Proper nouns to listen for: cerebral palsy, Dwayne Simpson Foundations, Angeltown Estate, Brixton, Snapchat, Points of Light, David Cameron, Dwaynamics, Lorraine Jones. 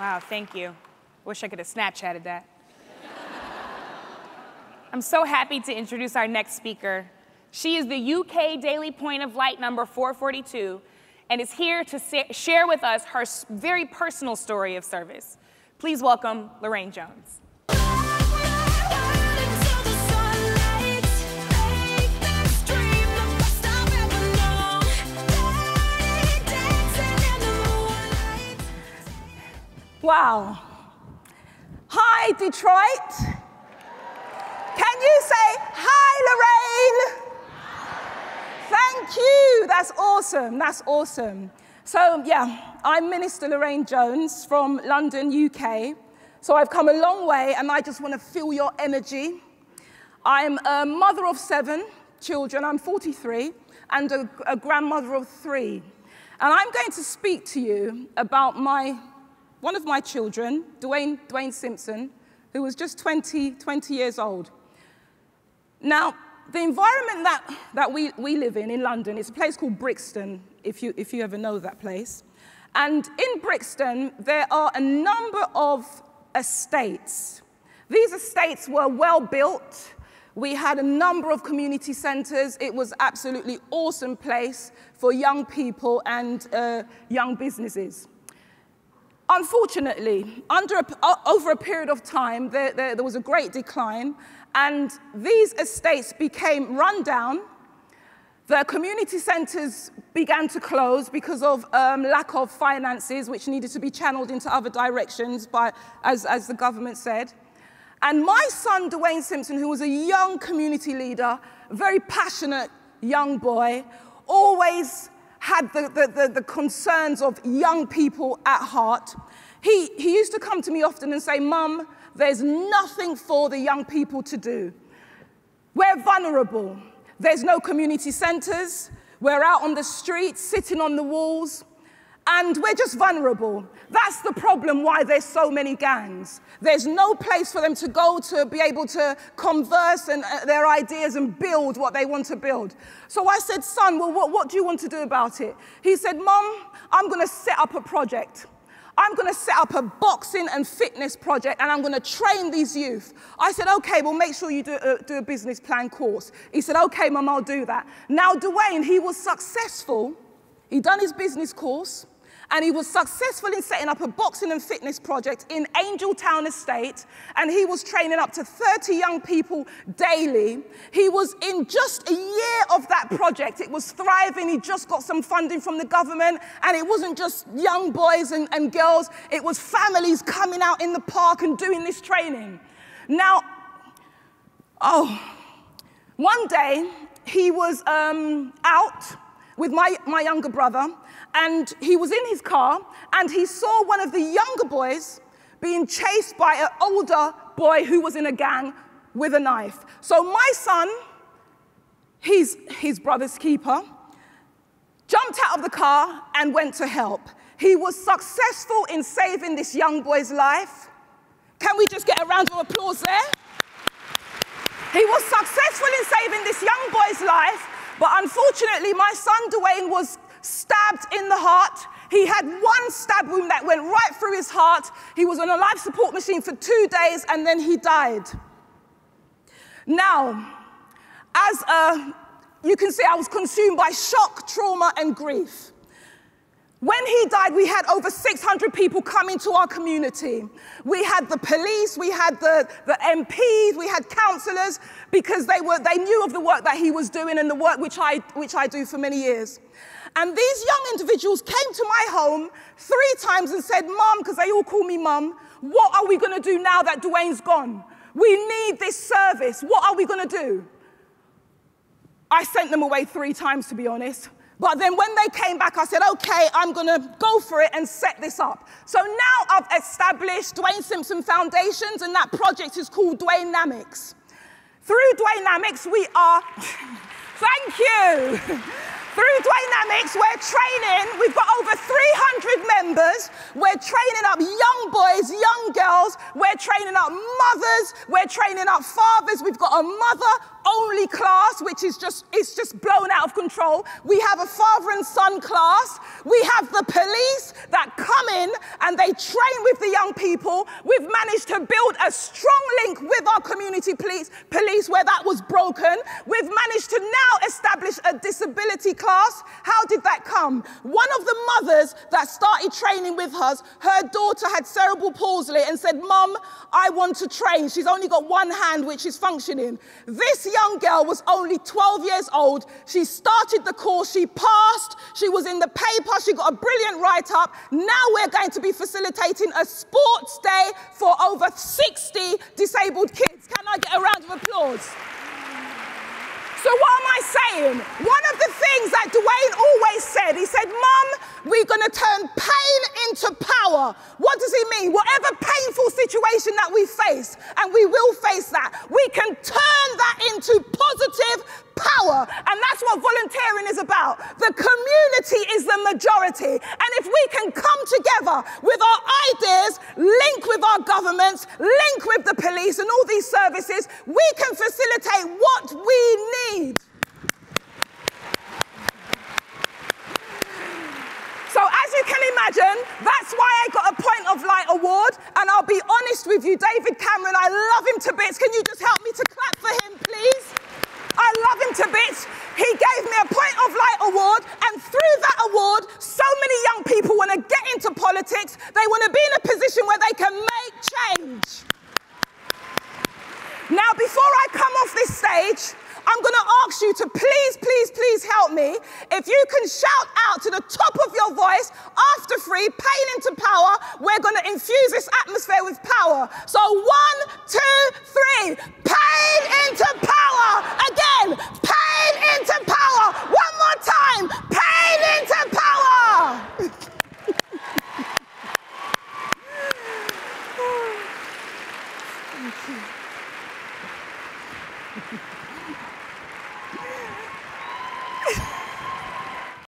Wow, thank you. Wish I could have Snapchatted that. I'm so happy to introduce our next speaker. She is the UK Daily Point of Light number 442 and is here to share with us her very personal story of service. Please welcome Lorraine Jones. Wow. Hi, Detroit. Can you say hi, Lorraine? Thank you. That's awesome. That's awesome. So, yeah, I'm Minister Lorraine Jones from London, UK. So I've come a long way, and I just want to feel your energy. I'm a mother of 7 children. I'm 43 and a grandmother of 3. And I'm going to speak to you about one of my children, Dwayne Simpson, who was just 20 years old. Now, the environment that we live in London, it's a place called Brixton, if you ever know that place. And in Brixton, there are a number of estates. These estates were well built. We had a number of community centres. It was absolutely awesome place for young people and young businesses. Unfortunately, over a period of time, there was a great decline, and these estates became run down. The community centres began to close because of lack of finances, which needed to be channeled into other directions, as the government said. And my son, Dwayne Simpson, who was a young community leader, a very passionate young boy, always had the concerns of young people at heart. He used to come to me often and say, "Mum, there's nothing for the young people to do. We're vulnerable. There's no community centres. We're out on the streets, sitting on the walls, and we're just vulnerable. That's the problem why there's so many gangs. There's no place for them to go to be able to converse and their ideas and build what they want to build." So I said, "Son, well, what do you want to do about it?" He said, "Mom, I'm going to set up a project. I'm going to set up a boxing and fitness project, and I'm going to train these youth." I said, "Okay, well, make sure you do a business plan course." He said, "Okay, Mom, I'll do that." Now, Dwayne, he was successful. He'd done his business course, and he was successful in setting up a boxing and fitness project in Angeltown Estate, and he was training up to 30 young people daily. He was in just a year of that project. It was thriving. He just got some funding from the government, and it wasn't just young boys and girls. It was families coming out in the park and doing this training. Now, one day he was out with my younger brother, and he was in his car, and he saw one of the younger boys being chased by an older boy who was in a gang with a knife. So my son, he's his brother's keeper, jumped out of the car and went to help. He was successful in saving this young boy's life. Can we just get a round of applause there? He was successful in saving this young boy's life. But unfortunately, my son, Dwayne, was stabbed in the heart. He had one stab wound that went right through his heart. He was on a life support machine for 2 days, and then he died. Now, as you can see, I was consumed by shock, trauma, and grief. When he died, we had over 600 people come into our community. We had the police, we had the MPs, we had councillors, because they knew of the work that he was doing and the work which I do for many years. And these young individuals came to my home 3 times and said, "Mum," because they all call me Mum, "what are we going to do now that Dwayne's gone? We need this service. What are we going to do?" I sent them away 3 times, to be honest. But then when they came back, I said, "Okay, I'm going to go for it and set this up." So now I've established Dwayne Simpson Foundations, and that project is called Dwaynamics. Through Dwaynamics, we are... Thank you! Through Dwaynamics, we're training. We've got over 300 members. We're training up young boys, young girls. We're training up mothers. We're training up fathers. We've got a mother, only class, which is just blown out of control. We have a father and son class. We have the police that come in and they train with the young people. We've managed to build a strong link with our community police where that was broken. We've managed to now establish a disability class. How did that come? One of the mothers that started training with us, her daughter had cerebral palsy and said, "Mum, I want to train." She's only got one hand which is functioning. This young girl was only 12 years old. She started the course, she passed, she was in the paper, she got a brilliant write-up. Now we're going to be facilitating a sports day for over 60 disabled kids. Can I get a round of applause? So what am I saying? One of the things that Dwayne always said, he said, "Mum, we're going to turn pain into power." What does he mean? Whatever painful situation that we face, and we will face that, we can turn that into positive power. And that's what volunteering is about. The community is the majority. And if we can come together with our ideas, link with our governments, link with the police and all these services, we can facilitate what we need. So as you can imagine, that's why I got a Point of Light award. And I'll be honest with you, David Cameron, I love him to bits. Can you just help me to clap for him, please? I love him to bits. He gave me a Point of Light award, and through that award, so many young people want to get into politics. They want to be in a position where they can make change. Now, before I come off this stage, I'm going to ask you to please, please, please help me. If you can shout out to the top of your voice, after three, pain into power, we're going to infuse this atmosphere with power. So 1, 2, 3, pain into power. Again, pain into power. One more time, pain into power. Thank you.